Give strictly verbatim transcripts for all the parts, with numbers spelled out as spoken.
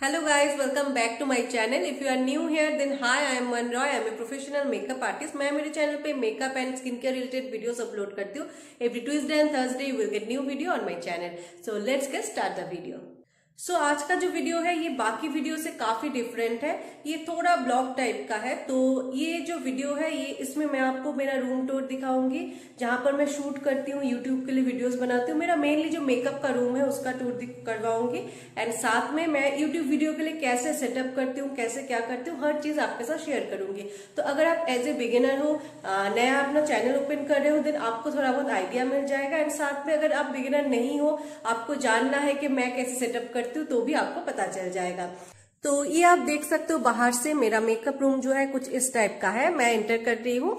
Hello guys, welcome back to my channel. If you are new here, then hi, I am Mann Roy. I am a professional makeup artist. मैं मेरे channel पे makeup and skin care related videos upload करती हूँ. Every Tuesday and Thursday you will get new video on my channel. So let's get start the video. So so, आज का जो video है ये बाकी वीडियो से काफी डिफरेंट है. ये थोड़ा ब्लॉग टाइप का है. तो ये जो वीडियो है ये इसमें मैं आपको मेरा रूम टूर दिखाऊंगी जहां पर मैं शूट करती हूँ, यूट्यूब के लिए वीडियोस बनाती हूँ. मेरा मेनली जो मेकअप का रूम है उसका टूर करवाऊंगी एंड साथ में मैं यूट्यूब वीडियो के लिए कैसे सेटअप करती हूँ, कैसे क्या करती हूँ, हर चीज आपके साथ शेयर करूंगी. तो अगर आप एज ए बिगिनर हो, नया अपना चैनल ओपन कर रहे हो, देन आपको थोड़ा बहुत आइडिया मिल जाएगा. एंड साथ में अगर आप बिगिनर नहीं हो, आपको जानना है कि मैं कैसे सेटअप तो भी आपको पता चल जाएगा. तो ये आप देख सकते हो बाहर से मेरा मेकअप रूम जो है कुछ इस टाइप का है. मैं एंटर कर रही हूँ.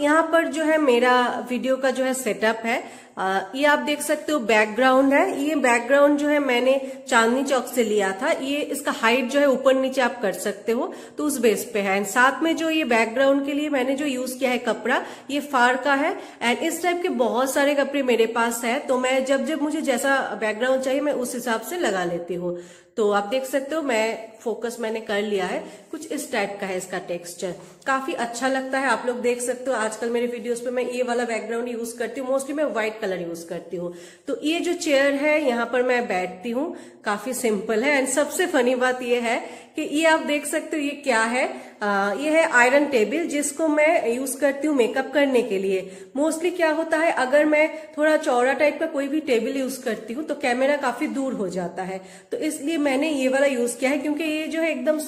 यहाँ पर जो है मेरा वीडियो का जो है सेटअप है. आ, ये आप देख सकते हो बैकग्राउंड है. ये बैकग्राउंड जो है मैंने चांदनी चौक से लिया था. ये इसका हाइट जो है ऊपर नीचे आप कर सकते हो, तो उस बेस पे है. एंड साथ में जो ये बैकग्राउंड के लिए मैंने जो यूज किया है कपड़ा, ये फार का है. एंड इस टाइप के बहुत सारे कपड़े मेरे पास है, तो मैं जब जब मुझे जैसा बैकग्राउंड चाहिए मैं उस हिसाब से लगा लेती हूँ. तो आप देख सकते हो मैं फोकस मैंने कर लिया है. कुछ इस टाइप का है इसका टेक्सचर, काफी अच्छा लगता है. आप लोग देख सकते हो आजकल मेरे वीडियोस पे मैं ये वाला बैकग्राउंड यूज करती हूँ. मोस्टली मैं व्हाइट कलर यूज करती हूँ. तो ये जो चेयर है यहाँ पर मैं बैठती हूँ, काफी सिंपल है. एंड सबसे फनी बात ये है कि ये आप देख सकते हो ये क्या है. आ, ये है आयरन टेबल, जिसको मैं यूज करती हूँ मेकअप करने के लिए. मोस्टली क्या होता है अगर मैं थोड़ा चौड़ा टाइप का कोई भी टेबल यूज करती हूँ तो कैमरा काफी दूर हो जाता है, तो इसलिए मैंने ये वाला यूज किया है. क्योंकि ये जो है एकदम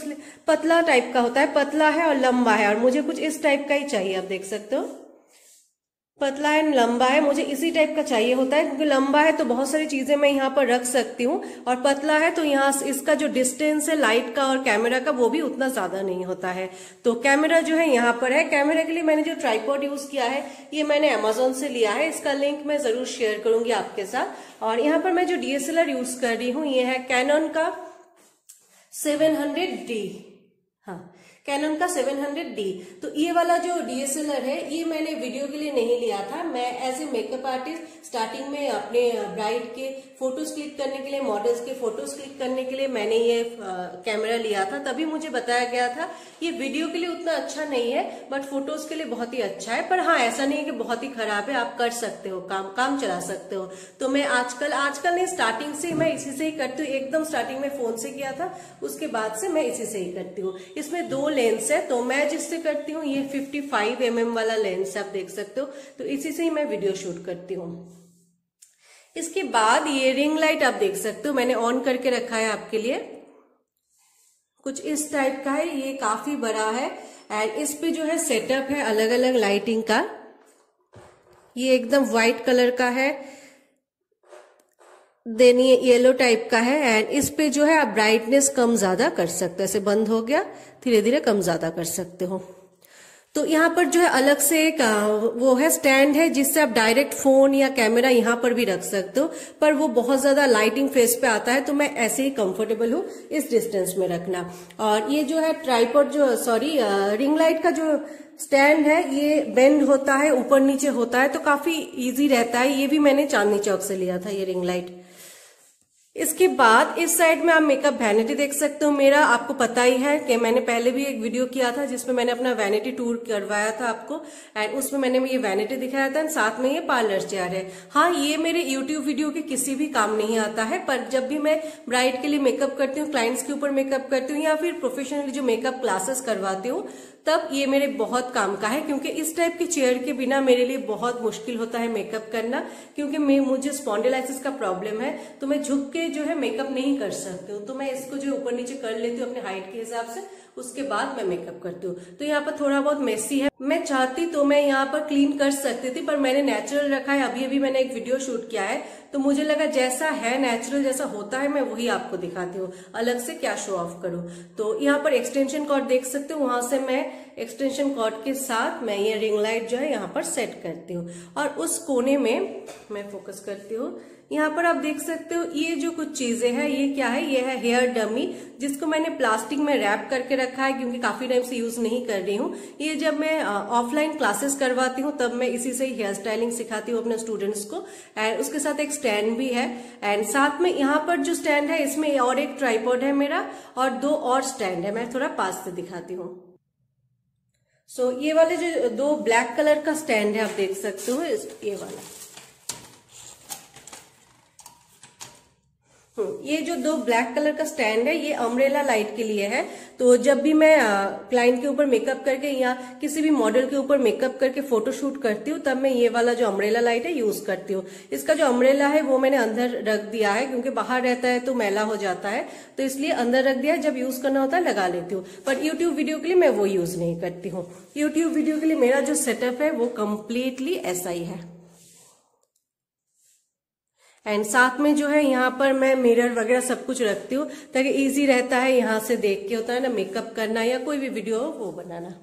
पतला टाइप का होता है, पतला है और लंबा है. और मुझे कुछ इस टाइप का ही चाहिए. आप देख सकते हो पतला एंड लंबा है, मुझे इसी टाइप का चाहिए होता है. क्योंकि लंबा है तो बहुत सारी चीजें मैं यहाँ पर रख सकती हूँ, और पतला है तो यहाँ इसका जो डिस्टेंस है लाइट का और कैमरा का वो भी उतना ज्यादा नहीं होता है. तो कैमरा जो है यहाँ पर है. कैमरा के लिए मैंने जो ट्राइपॉड यूज किया है ये मैंने अमेजोन से लिया है. इसका लिंक मैं जरूर शेयर करूंगी आपके साथ. और यहाँ पर मैं जो डीएसएलआर यूज कर रही हूँ ये है कैनन का सेवन हंड्रेड डी. हाँ, कैनन का सेवन हंड्रेड डी. तो ये वाला जो डीएसएलआर है ये मैंने वीडियो के लिए नहीं लिया था. मैं as a makeup artist starting में अपने ब्राइड के फोटोज क्लिक करने के लिए, मॉडल्स के फोटोज क्लिक करने के लिए मैंने ये कैमरा लिया था. तभी मुझे बताया गया था ये वीडियो के लिए उतना अच्छा नहीं है बट फोटोज के लिए बहुत ही अच्छा है. पर हाँ, ऐसा नहीं है कि बहुत ही खराब है. आप कर सकते हो, काम काम चला सकते हो. तो मैं आजकल आजकल नहीं, स्टार्टिंग से मैं इसी से ही करती हूँ. एकदम स्टार्टिंग में फोन से किया था, उसके बाद से मैं इसी से ही करती हूँ. इसमें दो लेंस है, तो मैं जिससे करती हूँ ये फिफ्टी फाइव एम एम वाला लेंस आप देख सकते हो. तो इसी से ही मैं वीडियो शूट करती हूँ. इसके बाद ये रिंग लाइट आप देख सकते हो मैंने ऑन करके रखा है आपके लिए. कुछ इस टाइप का है, ये काफी बड़ा है. एंड इस पे जो है सेटअप है अलग अलग लाइटिंग का. ये एकदम व्हाइट कलर का है, देन ये येलो टाइप का है. एंड इस पे जो है आप ब्राइटनेस कम ज्यादा कर सकते हो. ऐसे बंद हो गया, धीरे धीरे कम ज्यादा कर सकते हो. तो यहाँ पर जो है अलग से एक वो है स्टैंड है जिससे आप डायरेक्ट फोन या कैमरा यहाँ पर भी रख सकते हो, पर वो बहुत ज्यादा लाइटिंग फेस पे आता है. तो मैं ऐसे ही कंफर्टेबल हूँ इस डिस्टेंस में रखना. और ये जो है ट्राइपॉड जो सॉरी रिंग लाइट का जो स्टैंड है ये बेंड होता है, ऊपर नीचे होता है, तो काफी इजी रहता है. ये भी मैंने चांदनी चौक से लिया था ये रिंग लाइट. इसके बाद इस साइड में आप मेकअप वैनिटी देख सकते हो मेरा. आपको पता ही है कि मैंने पहले भी एक वीडियो किया था जिसमें मैंने अपना वैनिटी टूर करवाया था आपको. एंड उसमें मैंने ये वैनिटी दिखाया था. एंड साथ में ये पार्लर चेयर है. हाँ, ये मेरे यूट्यूब वीडियो के किसी भी काम नहीं आता है, पर जब भी मैं ब्राइड के लिए मेकअप करती हूँ, क्लाइंट्स के ऊपर मेकअप करती हूँ, या फिर प्रोफेशनली जो मेकअप क्लासेस करवाती हूँ, तब ये मेरे बहुत काम का है. क्योंकि इस टाइप की चेयर के बिना मेरे लिए बहुत मुश्किल होता है मेकअप करना. क्योंकि मैं मुझे स्पॉन्डिलाइटिस का प्रॉब्लम है, तो मैं झुक के जो है मेकअप नहीं कर सकती हूँ. तो मैं इसको जो ऊपर नीचे कर लेती हूँ अपने हाइट के हिसाब से, उसके बाद मैं मेकअप करती हूँ. तो यहाँ पर थोड़ा बहुत मेसी है. मैं चाहती तो मैं यहाँ पर क्लीन कर सकती थी, पर मैंने नेचुरल रखा है. अभी अभी मैंने एक वीडियो शूट किया है, तो मुझे लगा जैसा है नेचुरल, जैसा होता है, मैं वही आपको दिखाती हूँ. अलग से क्या शो ऑफ करूँ. तो यहाँ पर एक्सटेंशन कॉर्ड देख सकते हो, वहां से मैं एक्सटेंशन कॉर्ड के साथ मैं ये रिंग लाइट जो है यहाँ पर सेट करती हूँ. और उस कोने में मैं फोकस करती हूँ, यहाँ पर आप देख सकते हो ये जो कुछ चीजें हैं ये क्या है, ये है हेयर डमी, जिसको मैंने प्लास्टिक में रैप करके रखा है क्योंकि काफी टाइम से यूज नहीं कर रही हूँ। ये जब मैं ऑफलाइन क्लासेस करवाती हूँ तब मैं इसी से ही हेयर स्टाइलिंग सिखाती हूँ अपने स्टूडेंट्स को। एंड उसके साथ एक स्टैंड भी है, एंड साथ में यहाँ पर जो स्टैंड है इसमें और एक ट्राइपॉड है मेरा और दो और स्टैंड है। मैं थोड़ा पास से दिखाती हूँ। सो so, ये वाले जो दो ब्लैक कलर का स्टैंड है आप देख सकते हो, ये वाला ये जो दो ब्लैक कलर का स्टैंड है ये अम्ब्रेला लाइट के लिए है। तो जब भी मैं क्लाइंट के ऊपर मेकअप करके या किसी भी मॉडल के ऊपर मेकअप करके फोटो शूट करती हूँ तब मैं ये वाला जो अम्ब्रेला लाइट है यूज करती हूँ। इसका जो अम्ब्रेला है वो मैंने अंदर रख दिया है क्योंकि बाहर रहता है तो मैला हो जाता है, तो इसलिए अंदर रख दिया है। जब यूज करना होता है लगा लेती हूँ, पर यूट्यूब वीडियो के लिए मैं वो यूज नहीं करती हूँ। यूट्यूब वीडियो के लिए मेरा जो सेटअप है वो कम्प्लीटली ऐसा ही है। एंड साथ में जो है यहाँ पर मैं मिरर वगैरह सब कुछ रखती हूँ ताकि इजी रहता है यहाँ से देख के, होता है ना मेकअप करना या कोई भी वीडियो वो बनाना।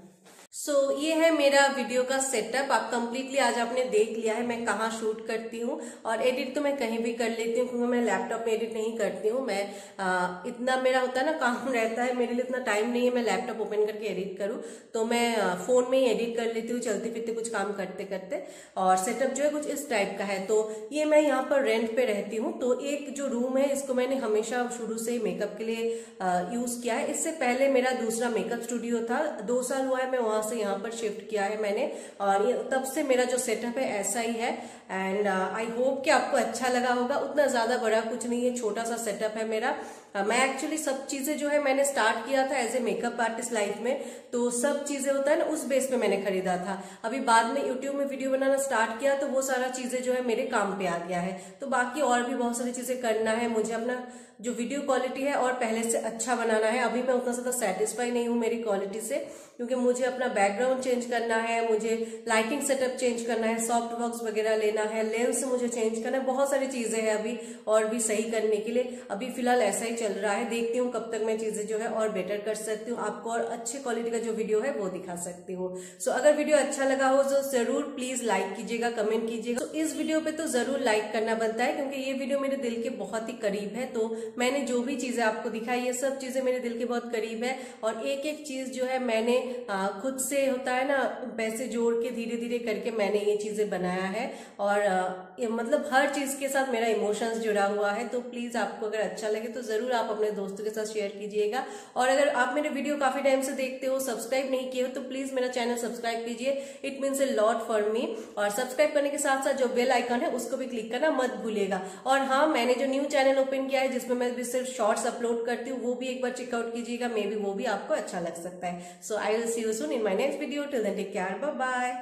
सो so, ये है मेरा वीडियो का सेटअप। आप कम्प्लीटली आज आपने देख लिया है मैं कहाँ शूट करती हूँ, और एडिट तो मैं कहीं भी कर लेती हूँ क्योंकि मैं लैपटॉप में एडिट नहीं करती हूँ। मैं आ, इतना मेरा होता है ना काम रहता है, मेरे लिए इतना टाइम नहीं है मैं लैपटॉप ओपन करके एडिट करूँ, तो मैं फोन में ही एडिट कर लेती हूँ चलते फिरते कुछ काम करते करते। और सेटअप जो है कुछ इस टाइप का है। तो ये मैं यहाँ पर रेंट पे रहती हूँ, तो एक जो रूम है इसको मैंने हमेशा शुरू से ही मेकअप के लिए यूज किया है। इससे पहले मेरा दूसरा मेकअप स्टूडियो था, दो साल हुआ है मैं वहां से यहाँ पर शिफ्ट किया है मैंने, और तब से मेरा जो सेटअप है ऐसा ही है। एंड आई होप कि आपको अच्छा लगा होगा। उतना ज्यादा बड़ा कुछ नहीं है, छोटा सा सेटअप है मेरा। uh, मैं एक्चुअली सब चीजें जो है मैंने स्टार्ट किया था as a makeup artist life में, तो सब चीजें होता है ना उस बेस पे मैंने खरीदा था। अभी बाद में यूट्यूब में वीडियो बनाना स्टार्ट किया तो वो सारा चीजें जो है मेरे काम पे आ गया है। तो बाकी और भी बहुत सारी चीजें करना है मुझे, अपना जो वीडियो क्वालिटी है और पहले से अच्छा बनाना है। अभी मैं उतना ज्यादा सेटिस्फाई नहीं हूँ मेरी क्वालिटी से क्योंकि मुझे अपना बैकग्राउंड चेंज करना है, मुझे लाइटिंग सेटअप चेंज करना है, सॉफ्ट बॉक्स वगैरह लेना है, लेंस मुझे चेंज करना है, बहुत सारी चीजें हैं अभी और भी सही करने के लिए। अभी फिलहाल ऐसा ही चल रहा है, देखती हूँ कब तक मैं चीजें जो है और बेटर कर सकती हूँ, आपको और अच्छे क्वालिटी का जो वीडियो है वो दिखा सकती हूँ। सो अगर वीडियो अच्छा लगा हो तो जरूर प्लीज लाइक कीजिएगा, कमेंट कीजिएगा। तो इस वीडियो पे तो जरूर लाइक करना बनता है क्योंकि ये वीडियो मेरे दिल के बहुत ही करीब है। तो मैंने जो भी चीजें आपको दिखाई ये सब चीजें मेरे दिल के बहुत करीब है, और एक एक चीज जो है मैंने खुद से होता है ना पैसे जोड़ के धीरे धीरे करके मैंने ये चीजें बनाया है, और ये मतलब हर चीज के साथ मेरा इमोशंस जुड़ा हुआ है। तो प्लीज आपको अगर अच्छा लगे तो जरूर आप अपने दोस्तों के साथ शेयर कीजिएगा, और अगर आप मेरे वीडियो काफी टाइम से देखते हो सब्सक्राइब नहीं किए हो तो प्लीज मेरा चैनल सब्सक्राइब कीजिए, it means a lot for me. और सब्सक्राइब करने के साथ साथ जो बेल आइकन है उसको भी क्लिक करना मत भूलिएगा। और हाँ, मैंने जो न्यू चैनल ओपन किया है जिसमें मैं भी सिर्फ शॉर्ट्स अपलोड करती हूँ, वो भी एक बार चेकआउट कीजिएगा, मे बी वो भी आपको अच्छा लग सकता है। So I will see you soon in my next video. Till then take care, bye bye.